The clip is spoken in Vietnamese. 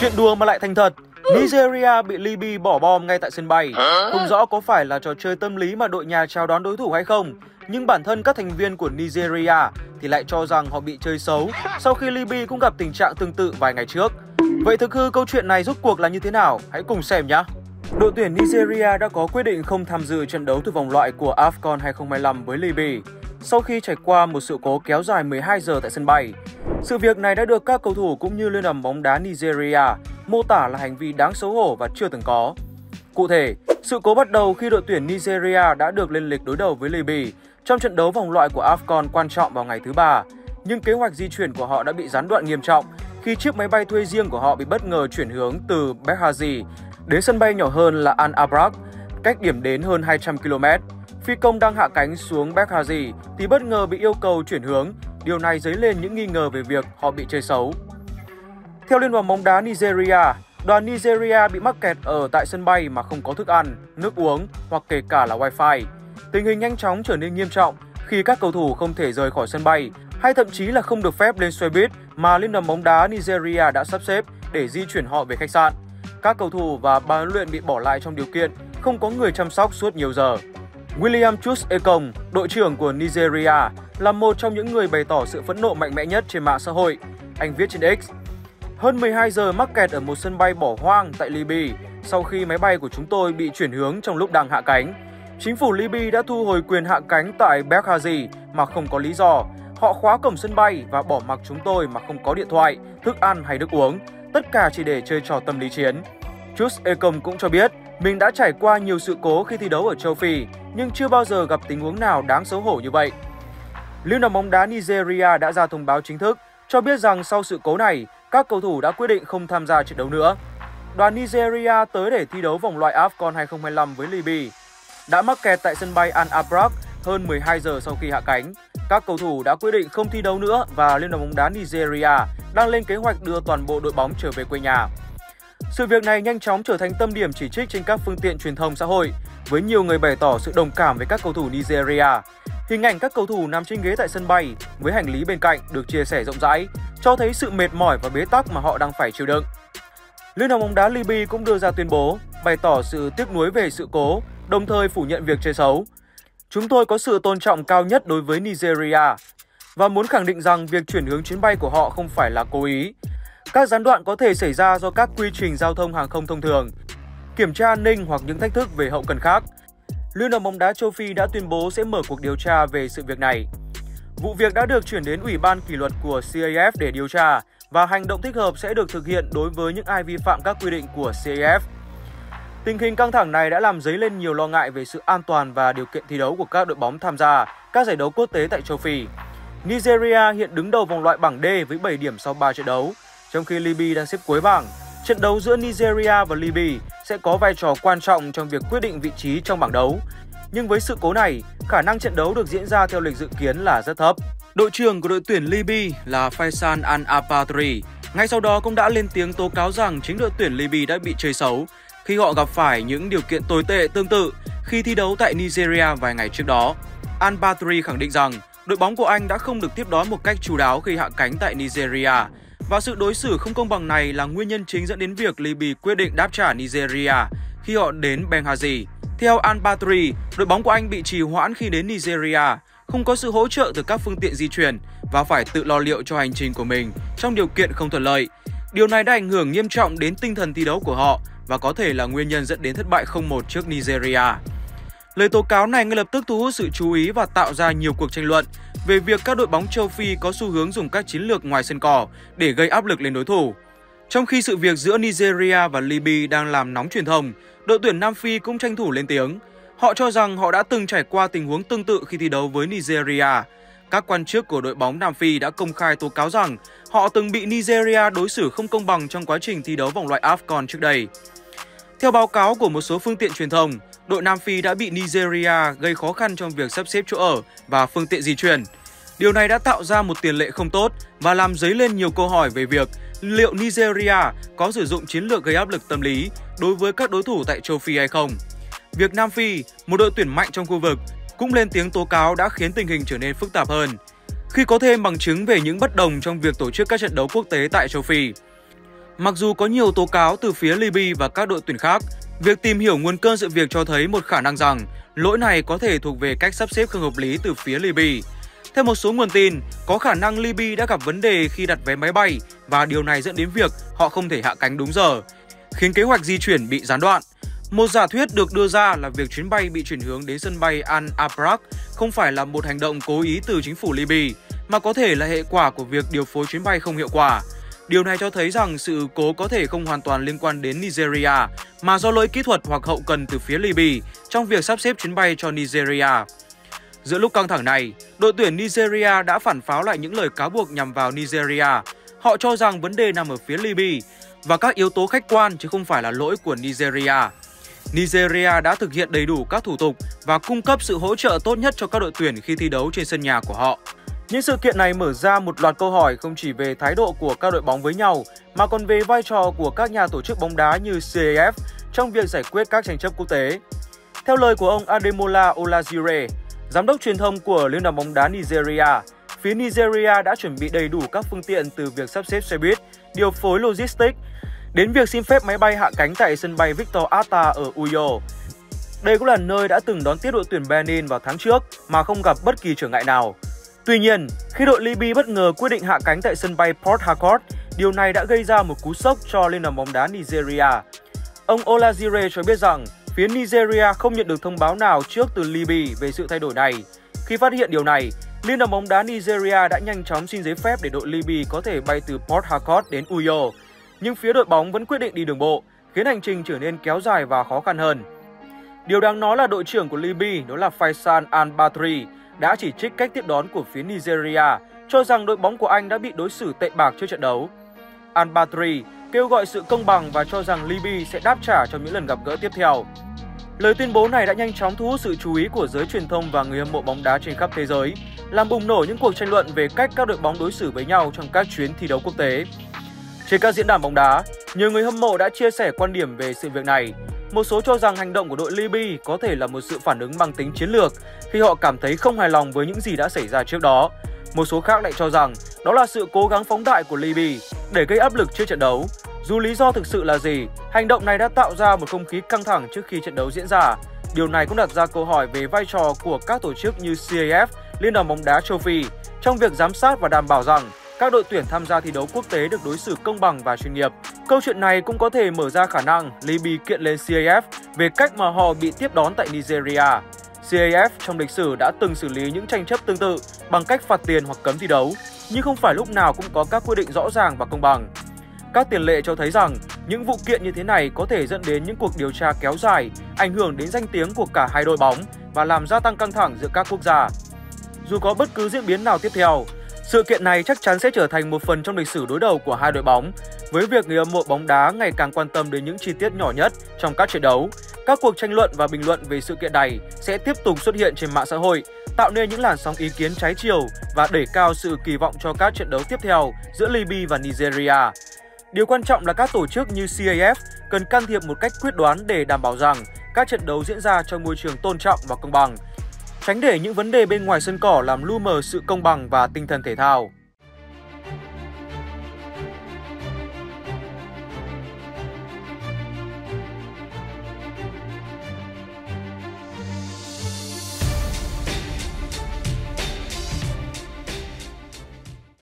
Chuyện đùa mà lại thành thật. Nigeria bị Libya bỏ bom ngay tại sân bay. Không rõ có phải là trò chơi tâm lý mà đội nhà chào đón đối thủ hay không, nhưng bản thân các thành viên của Nigeria thì lại cho rằng họ bị chơi xấu sau khi Libya cũng gặp tình trạng tương tự vài ngày trước. Vậy thực hư câu chuyện này rốt cuộc là như thế nào? Hãy cùng xem nhé! Đội tuyển Nigeria đã có quyết định không tham dự trận đấu thuộc vòng loại của AFCON 2025 với Libya sau khi trải qua một sự cố kéo dài 12 giờ tại sân bay. Sự việc này đã được các cầu thủ cũng như Liên đoàn bóng đá Nigeria mô tả là hành vi đáng xấu hổ và chưa từng có. Cụ thể, sự cố bắt đầu khi đội tuyển Nigeria đã được lên lịch đối đầu với Libya trong trận đấu vòng loại của AFCON quan trọng vào ngày thứ Ba, nhưng kế hoạch di chuyển của họ đã bị gián đoạn nghiêm trọng khi chiếc máy bay thuê riêng của họ bị bất ngờ chuyển hướng từ Benghazi đến sân bay nhỏ hơn là Al Abraq, cách điểm đến hơn 200 km. Phi công đang hạ cánh xuống Belkazi thì bất ngờ bị yêu cầu chuyển hướng. Điều này dấy lên những nghi ngờ về việc họ bị chơi xấu. Theo Liên đoàn bóng đá Nigeria, đoàn Nigeria bị mắc kẹt ở tại sân bay mà không có thức ăn, nước uống hoặc kể cả là wifi. Tình hình nhanh chóng trở nên nghiêm trọng khi các cầu thủ không thể rời khỏi sân bay hay thậm chí là không được phép lên xe buýt mà Liên đoàn bóng đá Nigeria đã sắp xếp để di chuyển họ về khách sạn. Các cầu thủ và ban huấn luyện bị bỏ lại trong điều kiện không có người chăm sóc suốt nhiều giờ. William Troost-Ekong, đội trưởng của Nigeria, là một trong những người bày tỏ sự phẫn nộ mạnh mẽ nhất trên mạng xã hội. Anh viết trên X: "Hơn 12 giờ mắc kẹt ở một sân bay bỏ hoang tại Libya sau khi máy bay của chúng tôi bị chuyển hướng trong lúc đang hạ cánh. Chính phủ Libya đã thu hồi quyền hạ cánh tại Benghazi mà không có lý do. Họ khóa cổng sân bay và bỏ mặc chúng tôi mà không có điện thoại, thức ăn hay nước uống. Tất cả chỉ để chơi trò tâm lý chiến." Troost-Ekong cũng cho biết mình đã trải qua nhiều sự cố khi thi đấu ở châu Phi, nhưng chưa bao giờ gặp tình huống nào đáng xấu hổ như vậy. Liên đoàn bóng đá Nigeria đã ra thông báo chính thức cho biết rằng sau sự cố này, các cầu thủ đã quyết định không tham gia trận đấu nữa. Đoàn Nigeria tới để thi đấu vòng loại AFCON 2025 với Libya đã mắc kẹt tại sân bay Al Abraq hơn 12 giờ sau khi hạ cánh. Các cầu thủ đã quyết định không thi đấu nữa và Liên đoàn bóng đá Nigeria đang lên kế hoạch đưa toàn bộ đội bóng trở về quê nhà. Sự việc này nhanh chóng trở thành tâm điểm chỉ trích trên các phương tiện truyền thông xã hội, với nhiều người bày tỏ sự đồng cảm với các cầu thủ Nigeria. Hình ảnh các cầu thủ nằm trên ghế tại sân bay với hành lý bên cạnh được chia sẻ rộng rãi, cho thấy sự mệt mỏi và bế tắc mà họ đang phải chịu đựng. Liên đoàn bóng đá Libya cũng đưa ra tuyên bố, bày tỏ sự tiếc nuối về sự cố, đồng thời phủ nhận việc chơi xấu. "Chúng tôi có sự tôn trọng cao nhất đối với Nigeria và muốn khẳng định rằng việc chuyển hướng chuyến bay của họ không phải là cố ý. Các gián đoạn có thể xảy ra do các quy trình giao thông hàng không thông thường, kiểm tra an ninh hoặc những thách thức về hậu cần khác." Liên đoàn bóng đá châu Phi đã tuyên bố sẽ mở cuộc điều tra về sự việc này. Vụ việc đã được chuyển đến Ủy ban kỷ luật của CAF để điều tra và hành động thích hợp sẽ được thực hiện đối với những ai vi phạm các quy định của CAF. Tình hình căng thẳng này đã làm dấy lên nhiều lo ngại về sự an toàn và điều kiện thi đấu của các đội bóng tham gia các giải đấu quốc tế tại châu Phi. Nigeria hiện đứng đầu vòng loại bảng D với 7 điểm sau 3 trận đấu, trong khi Libya đang xếp cuối bảng. Trận đấu giữa Nigeria và Libya sẽ có vai trò quan trọng trong việc quyết định vị trí trong bảng đấu. Nhưng với sự cố này, khả năng trận đấu được diễn ra theo lịch dự kiến là rất thấp. Đội trưởng của đội tuyển Libya là Faisal Al Abatri ngay sau đó cũng đã lên tiếng tố cáo rằng chính đội tuyển Libya đã bị chơi xấu khi họ gặp phải những điều kiện tồi tệ tương tự khi thi đấu tại Nigeria vài ngày trước đó. Al Badri khẳng định rằng đội bóng của anh đã không được tiếp đón một cách chú đáo khi hạ cánh tại Nigeria, và sự đối xử không công bằng này là nguyên nhân chính dẫn đến việc Libya quyết định đáp trả Nigeria khi họ đến Benghazi. Theo Al Badri, đội bóng của anh bị trì hoãn khi đến Nigeria, không có sự hỗ trợ từ các phương tiện di chuyển và phải tự lo liệu cho hành trình của mình trong điều kiện không thuận lợi. Điều này đã ảnh hưởng nghiêm trọng đến tinh thần thi đấu của họ và có thể là nguyên nhân dẫn đến thất bại 0-1 trước Nigeria. Lời tố cáo này ngay lập tức thu hút sự chú ý và tạo ra nhiều cuộc tranh luận về việc các đội bóng châu Phi có xu hướng dùng các chiến lược ngoài sân cỏ để gây áp lực lên đối thủ. Trong khi sự việc giữa Nigeria và Libya đang làm nóng truyền thông, đội tuyển Nam Phi cũng tranh thủ lên tiếng. Họ cho rằng họ đã từng trải qua tình huống tương tự khi thi đấu với Nigeria. Các quan chức của đội bóng Nam Phi đã công khai tố cáo rằng họ từng bị Nigeria đối xử không công bằng trong quá trình thi đấu vòng loại AFCON trước đây. Theo báo cáo của một số phương tiện truyền thông, đội Nam Phi đã bị Nigeria gây khó khăn trong việc sắp xếp chỗ ở và phương tiện di chuyển. Điều này đã tạo ra một tiền lệ không tốt và làm dấy lên nhiều câu hỏi về việc liệu Nigeria có sử dụng chiến lược gây áp lực tâm lý đối với các đối thủ tại châu Phi hay không. Việc Nam Phi, một đội tuyển mạnh trong khu vực, cũng lên tiếng tố cáo đã khiến tình hình trở nên phức tạp hơn, khi có thêm bằng chứng về những bất đồng trong việc tổ chức các trận đấu quốc tế tại châu Phi. Mặc dù có nhiều tố cáo từ phía Libya và các đội tuyển khác, việc tìm hiểu nguồn cơn sự việc cho thấy một khả năng rằng lỗi này có thể thuộc về cách sắp xếp không hợp lý từ phía Libya. Theo một số nguồn tin, có khả năng Libya đã gặp vấn đề khi đặt vé máy bay và điều này dẫn đến việc họ không thể hạ cánh đúng giờ, khiến kế hoạch di chuyển bị gián đoạn. Một giả thuyết được đưa ra là việc chuyến bay bị chuyển hướng đến sân bay Al Abraq không phải là một hành động cố ý từ chính phủ Libya, mà có thể là hệ quả của việc điều phối chuyến bay không hiệu quả. Điều này cho thấy rằng sự cố có thể không hoàn toàn liên quan đến Nigeria, mà do lỗi kỹ thuật hoặc hậu cần từ phía Libya trong việc sắp xếp chuyến bay cho Nigeria. Giữa lúc căng thẳng này, đội tuyển Nigeria đã phản pháo lại những lời cáo buộc nhằm vào Nigeria. Họ cho rằng vấn đề nằm ở phía Libya và các yếu tố khách quan chứ không phải là lỗi của Nigeria. Nigeria đã thực hiện đầy đủ các thủ tục và cung cấp sự hỗ trợ tốt nhất cho các đội tuyển khi thi đấu trên sân nhà của họ. Những sự kiện này mở ra một loạt câu hỏi không chỉ về thái độ của các đội bóng với nhau mà còn về vai trò của các nhà tổ chức bóng đá như CAF trong việc giải quyết các tranh chấp quốc tế. Theo lời của ông Ademola Olajire, giám đốc truyền thông của Liên đoàn bóng đá Nigeria, phía Nigeria đã chuẩn bị đầy đủ các phương tiện từ việc sắp xếp xe buýt, điều phối logistics, đến việc xin phép máy bay hạ cánh tại sân bay Victor Atta ở Uyo. Đây cũng là nơi đã từng đón tiếp đội tuyển Benin vào tháng trước mà không gặp bất kỳ trở ngại nào. Tuy nhiên, khi đội Libya bất ngờ quyết định hạ cánh tại sân bay Port Harcourt, điều này đã gây ra một cú sốc cho Liên đoàn bóng đá Nigeria. Ông Olajire cho biết rằng phía Nigeria không nhận được thông báo nào trước từ Libya về sự thay đổi này. Khi phát hiện điều này, Liên đoàn bóng đá Nigeria đã nhanh chóng xin giấy phép để đội Libya có thể bay từ Port Harcourt đến Uyo. Nhưng phía đội bóng vẫn quyết định đi đường bộ, khiến hành trình trở nên kéo dài và khó khăn hơn. Điều đáng nói là đội trưởng của Libya, đó là Faisal Al Badri, đã chỉ trích cách tiếp đón của phía Nigeria, cho rằng đội bóng của anh đã bị đối xử tệ bạc trước trận đấu. Al Badri kêu gọi sự công bằng và cho rằng Libya sẽ đáp trả trong những lần gặp gỡ tiếp theo. Lời tuyên bố này đã nhanh chóng thu hút sự chú ý của giới truyền thông và người hâm mộ bóng đá trên khắp thế giới, làm bùng nổ những cuộc tranh luận về cách các đội bóng đối xử với nhau trong các chuyến thi đấu quốc tế. Trên các diễn đàn bóng đá, nhiều người hâm mộ đã chia sẻ quan điểm về sự việc này. Một số cho rằng hành động của đội Libya có thể là một sự phản ứng mang tính chiến lược khi họ cảm thấy không hài lòng với những gì đã xảy ra trước đó. Một số khác lại cho rằng đó là sự cố gắng phóng đại của Libya để gây áp lực trước trận đấu. Dù lý do thực sự là gì, hành động này đã tạo ra một không khí căng thẳng trước khi trận đấu diễn ra. Điều này cũng đặt ra câu hỏi về vai trò của các tổ chức như CAF, Liên đoàn bóng đá châu Phi trong việc giám sát và đảm bảo rằng các đội tuyển tham gia thi đấu quốc tế được đối xử công bằng và chuyên nghiệp. Câu chuyện này cũng có thể mở ra khả năng Libya kiện lên CAF về cách mà họ bị tiếp đón tại Nigeria. CAF trong lịch sử đã từng xử lý những tranh chấp tương tự bằng cách phạt tiền hoặc cấm thi đấu, nhưng không phải lúc nào cũng có các quy định rõ ràng và công bằng. Các tiền lệ cho thấy rằng những vụ kiện như thế này có thể dẫn đến những cuộc điều tra kéo dài, ảnh hưởng đến danh tiếng của cả hai đội bóng và làm gia tăng căng thẳng giữa các quốc gia. Dù có bất cứ diễn biến nào tiếp theo, sự kiện này chắc chắn sẽ trở thành một phần trong lịch sử đối đầu của hai đội bóng, với việc người hâm mộ bóng đá ngày càng quan tâm đến những chi tiết nhỏ nhất trong các trận đấu. Các cuộc tranh luận và bình luận về sự kiện này sẽ tiếp tục xuất hiện trên mạng xã hội, tạo nên những làn sóng ý kiến trái chiều và đẩy cao sự kỳ vọng cho các trận đấu tiếp theo giữa Libya và Nigeria. Điều quan trọng là các tổ chức như CAF cần can thiệp một cách quyết đoán để đảm bảo rằng các trận đấu diễn ra trong môi trường tôn trọng và công bằng, tránh để những vấn đề bên ngoài sân cỏ làm lu mờ sự công bằng và tinh thần thể thao.